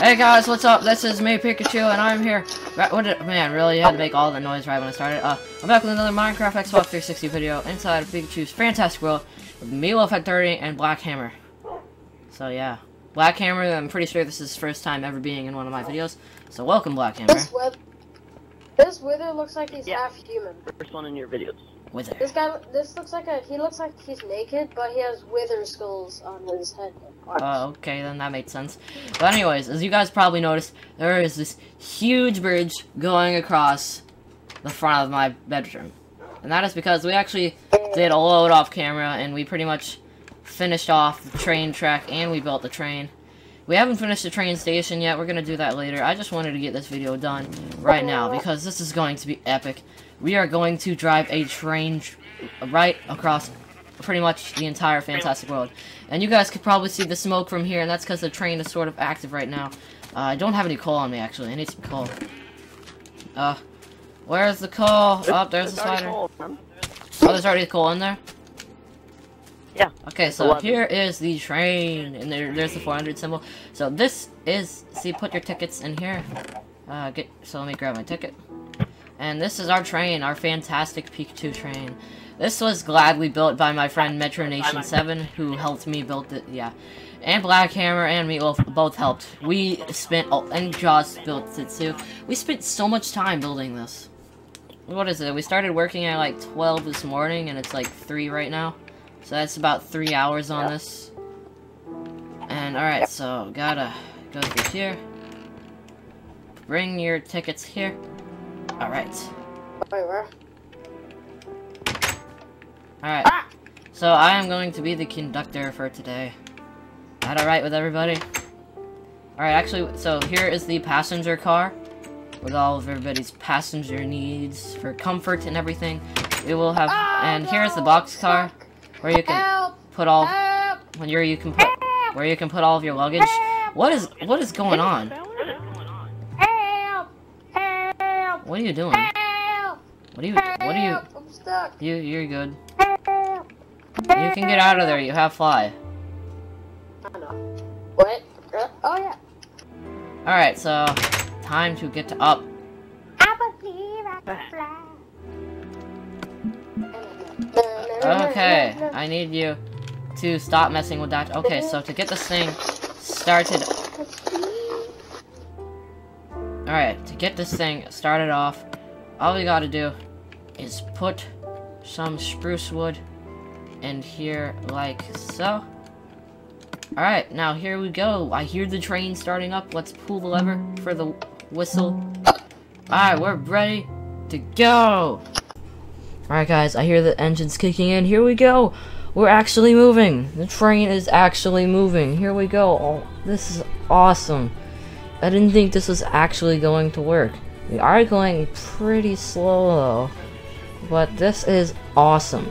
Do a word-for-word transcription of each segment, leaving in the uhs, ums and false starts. Hey guys, what's up? This is me, Pikachu, and I'm here. What did, man, really? I had to make all the noise right when I started. Uh, I'm back with another Minecraft Xbox three sixty video inside of Pikachu's Fantastic World with me, Wolf at thirty, and Black Hammer. So yeah, Black Hammer. I'm pretty sure this is his first time ever being in one of my videos. So welcome, Black Hammer. This, wither, this wither looks like he's yeah. half human. First one in your videos. Wither. This guy. This looks like a. He looks like he's naked, but he has wither skulls on his head. Oh, uh, okay, then that made sense. But anyways, as you guys probably noticed, there is this huge bridge going across the front of my bedroom. And that is because we actually did a load off camera, and we pretty much finished off the train track, and we built the train. We haven't finished the train station yet, we're gonna do that later. I just wanted to get this video done right now, because this is going to be epic. We are going to drive a train tr right across pretty much the entire Fantastic World. And you guys could probably see the smoke from here, and that's because the train is sort of active right now. Uh, I don't have any coal on me, actually. I need some coal. Uh, where's the coal? Oh, there's the spider. Oh, there's already coal in there? Yeah. Okay, so here is the train, and there, there's the four hundred symbol. So this is, see, put your tickets in here. Uh, get. So let me grab my ticket. And this is our train, our fantastic Pikachu train. This was gladly built by my friend Metro Nation seven, who helped me build it, yeah. And Black Hammer and Meatloaf both helped. We spent, oh, and Jaws built it too. We spent so much time building this. What is it? We started working at like twelve this morning, and it's like three right now. So that's about three hours on this. And alright, so gotta go through here. Bring your tickets here. Alright. Wait, where? Alright, ah! So I am going to be the conductor for today. That alright with everybody? Alright, actually, so here is the passenger car with all of everybody's passenger needs for comfort and everything. We will have, oh, and no! Here is the box car where you can Help! put all, Help! when you're, you can put, Help! where you can put all of your luggage. Help! What is, what is going on? Help! Help! What are you doing? Help! What are you, what are you, I'm stuck. you, you're good. You can get out of there, you have fly. I know. What? Uh, oh, yeah. Alright, so, time to get to up. I believe I can fly. Okay, I need you to stop messing with that. Okay, so to get this thing started... Alright, to get this thing started off, all we gotta do is put some spruce wood and here like so. Alright, now here we go. I hear the train starting up. Let's pull the lever for the whistle. Alright, we're ready to go. Alright guys, I hear the engines kicking in. Here we go. We're actually moving. The train is actually moving. Here we go. Oh, this is awesome. I didn't think this was actually going to work. We are going pretty slow though. But this is awesome.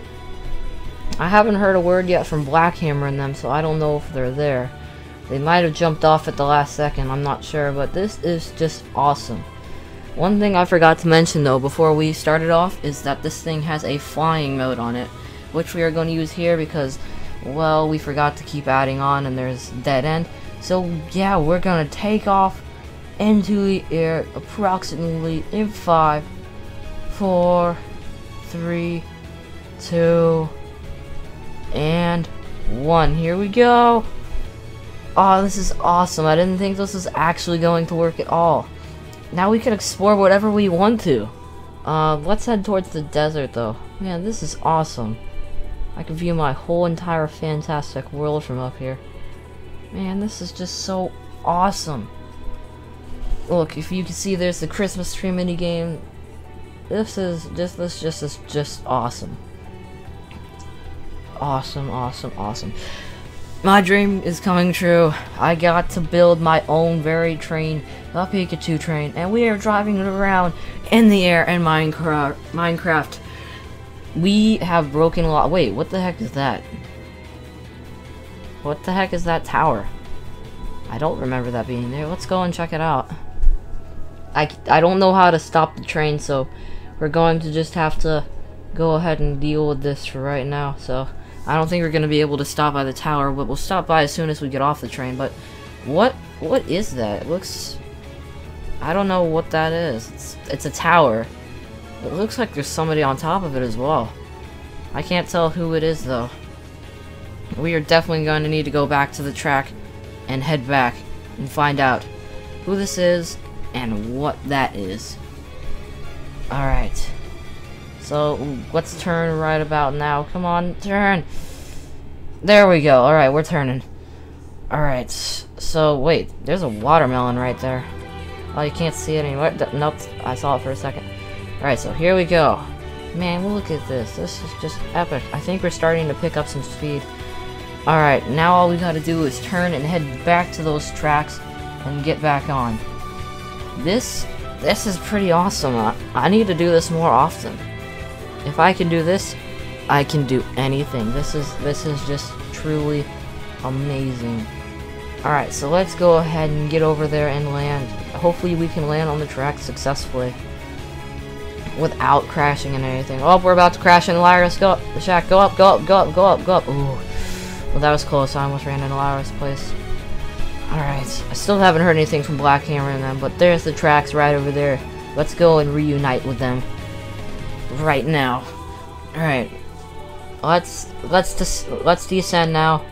I haven't heard a word yet from Black Hammer and them, so I don't know if they're there. They might have jumped off at the last second, I'm not sure, but this is just awesome. One thing I forgot to mention though before we started off is that this thing has a flying mode on it, which we are going to use here because, well, we forgot to keep adding on and there's dead end. So yeah, we're going to take off into the air approximately in five, four, three, two, and one. Here we go. Oh, this is awesome. I didn't think this was actually going to work at all. Now we can explore whatever we want to. Uh, let's head towards the desert though. Man, this is awesome. I can view my whole entire Fantastic World from up here. Man, this is just so awesome. Look, if you can see, there's the Christmas tree minigame. This is just this just is just awesome. Awesome, awesome, awesome. My dream is coming true. I got to build my own very train, the Pikachu train, and we are driving it around in the air in Minecraft. Minecraft. We have broken a lot. Wait, what the heck is that? What the heck is that tower? I don't remember that being there. Let's go and check it out. I, I don't know how to stop the train, so we're going to just have to go ahead and deal with this for right now, so... I don't think we're going to be able to stop by the tower, but we'll stop by as soon as we get off the train, but what What is that? It looks... I don't know what that is. It's, it's a tower. It looks like there's somebody on top of it as well. I can't tell who it is though. We are definitely going to need to go back to the track and head back and find out who this is and what that is. Alright. So let's turn right about now. Come on, turn! There we go. Alright, we're turning. Alright, so wait. There's a watermelon right there. Oh, you can't see it anywhere? Nope, I saw it for a second. Alright, so here we go. Man, look at this. This is just epic. I think we're starting to pick up some speed. Alright, now all we gotta do is turn and head back to those tracks and get back on. This, this is pretty awesome. I, I need to do this more often. If I can do this, I can do anything. This is, this is just truly amazing. Alright, so let's go ahead and get over there and land. Hopefully we can land on the track successfully without crashing and anything. Oh, we're about to crash into Lyra's. Go up the shack. Go up, go up, go up, go up, go up. Ooh. Well, that was close. I almost ran into Lyra's place. Alright. I still haven't heard anything from Black Hammer and them, but there's the tracks right over there. Let's go and reunite with them right now. Alright. Let's, let's, des let's descend now.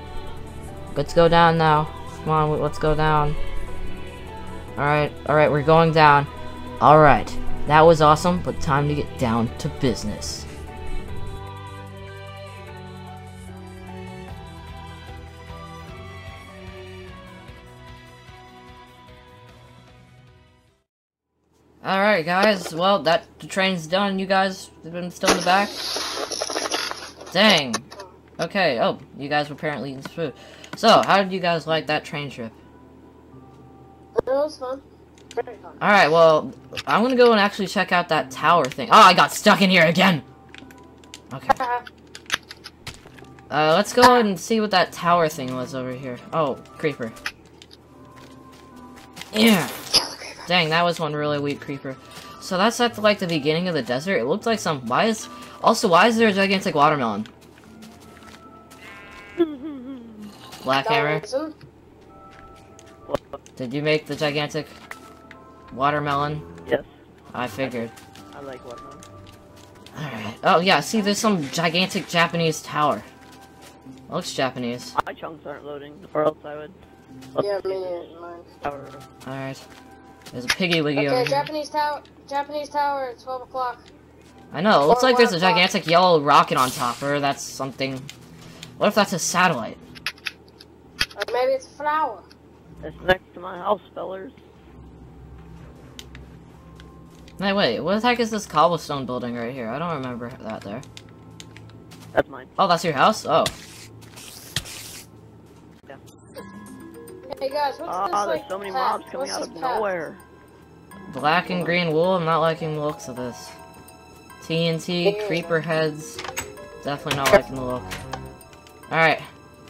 Let's go down now. Come on, let's go down. Alright, alright, we're going down. Alright, that was awesome, but time to get down to business. Alright guys, well, that the train's done. You guys have been still in the back? Dang. Okay, oh, you guys were apparently eating food. So, how did you guys like that train trip? It was fun. Very fun. Alright, well, I'm gonna go and actually check out that tower thing. Oh, I got stuck in here again! Okay. Uh, let's go ahead and see what that tower thing was over here. Oh, creeper. Yeah. Dang, that was one really weak creeper. So that's at, like, the beginning of the desert. It looked like some... Why is... Also, why is there a gigantic watermelon? Black Hammer? Did you make the gigantic watermelon? Yes. I figured. I like watermelon. Alright. Oh, yeah, see, there's some gigantic Japanese tower. It looks Japanese. My chunks aren't loading, or else I would... Yeah, me neither. Mine. Alright. There's a piggy wiggy okay, over here. Okay, Japanese tower, Japanese tower at twelve o'clock. I know, it looks like there's a gigantic yellow rocket on top, or that's something... What if that's a satellite? Or maybe it's a flower. It's next to my house, fellers. Hey, wait, what the heck is this cobblestone building right here? I don't remember that there. That's mine. Oh, that's your house? Oh. Yeah. Hey guys, what's uh, this, there's like, so many mobs path? coming what's out of path? nowhere. Black and green wool, I'm not liking the looks of this. T N T, yeah. Creeper heads, definitely not liking the look. Alright.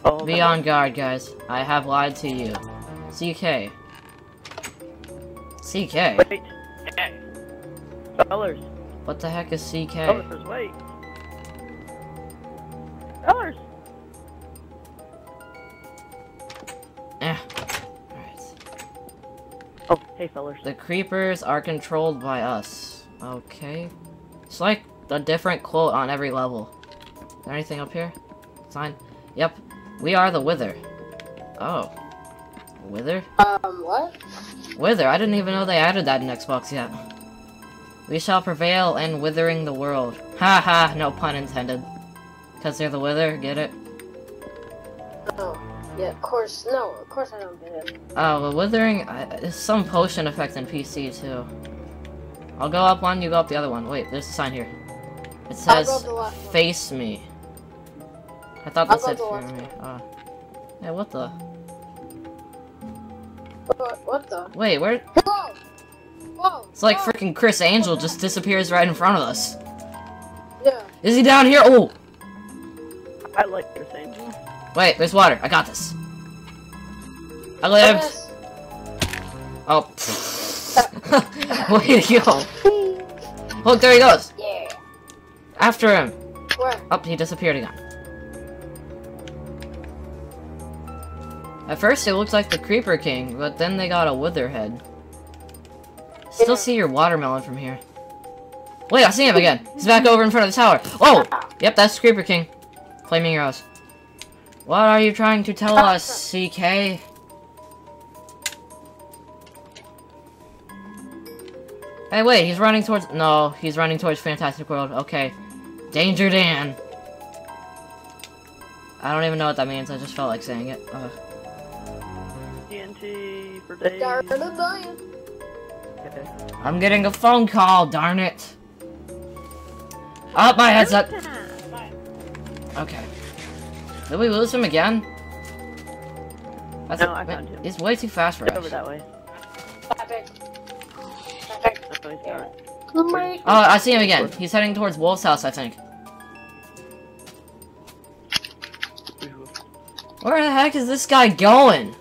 Oh, be on guard, guys. I have lied to you. C K. C K? Wait. Fellers. What the heck is C K? Fellers, wait. Fellers! Eh. Alright. Oh, hey, fellers. The creepers are controlled by us. Okay. It's like a different quote on every level. Is there anything up here? Sign? Yep. We are the Wither. Oh. Wither? Um, what? Wither. I didn't even know they added that in Xbox yet. We shall prevail in withering the world. Ha ha, no pun intended. Because they're the Wither, get it? Oh, yeah, of course. No, of course I don't get it. Oh, well, withering uh, is some potion effect in P C, too. I'll go up one, you go up the other one. Wait, there's a sign here. It says, face me. I thought that said for me. Oh. Hey, what the? What, what the? Wait, where? Whoa! Whoa! It's like Whoa. freaking Chris Angel just disappears right in front of us. Yeah. Is he down here? Oh! I like Chris Angel. Wait, there's water. I got this. I lived. Yes. Oh. Way to go. Look, there he goes. Yeah. After him. Where? Oh, he disappeared again. At first it looked like the Creeper King, but then they got a wither head. Still see your watermelon from here. Wait, I see him again! He's back over in front of the tower! Oh! Yep, that's Creeper King. Claiming your house. What are you trying to tell us, C K? Hey, wait, he's running towards... No, he's running towards Fantastic World. Okay. Danger Dan! I don't even know what that means. I just felt like saying it. Ugh. T N T for days. I'm getting a phone call, darn it! Up oh, my headset! Okay. Did we lose him again? That's no, a, I found him. He's way too fast for us. Over that way. Oh, I see him again. He's heading towards Wolf's house, I think. Where the heck is this guy going?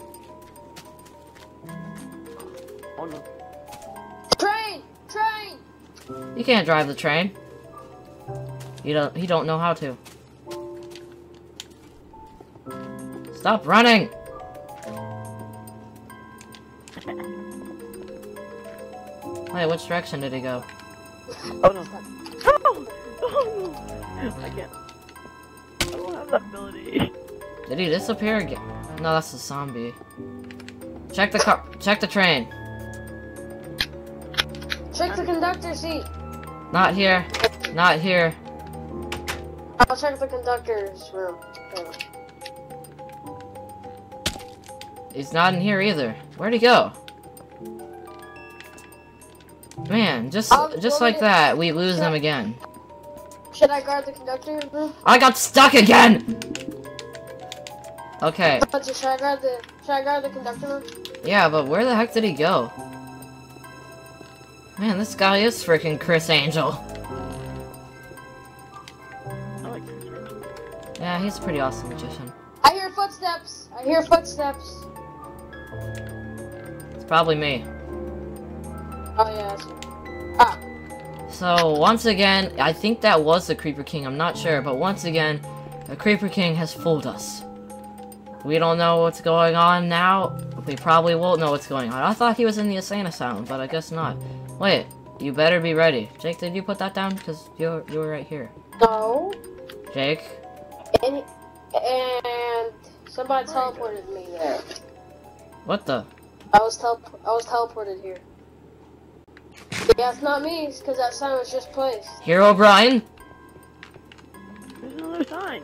Train! Train! You can't drive the train. You don't. He don't know how to. Stop running! Wait, which direction did he go? Oh no! Oh! Oh! I can't. I don't have that ability. Did he disappear again? No, that's a zombie. Check the car. Check the train. Check the conductor seat. Not here. Not here. I'll check the conductor's room. He's not in here either. Where'd he go? Man, just just like that, we lose them again. Should I guard the conductor's room? I got stuck again. Okay. Should I grab the, should I grab the conductor? Yeah, but where the heck did he go? Man, this guy is freaking Chris Angel. I like Chris Angel. Yeah, he's a pretty awesome magician. I hear footsteps! I hear footsteps! It's probably me. Oh, yeah, that's me. Ah! So, once again, I think that was the Creeper King, I'm not sure, but once again, the Creeper King has fooled us. We don't know what's going on now. We probably won't know what's going on. I thought he was in the insane asylum, but I guess not. Wait, you better be ready. Jake, did you put that down? Because you're, you were right here. No. Jake? And, and somebody teleported me there. What the? I was, tele I was teleported here. Yeah, it's not me, because that sign was just placed. Here, O'Brien? There's another sign.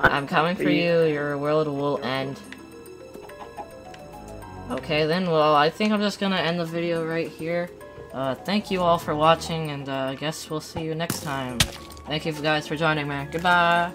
I'm coming for you, your world will end. Okay then, well, I think I'm just gonna end the video right here. Uh, thank you all for watching, and uh, I guess we'll see you next time. Thank you guys for joining me. Goodbye!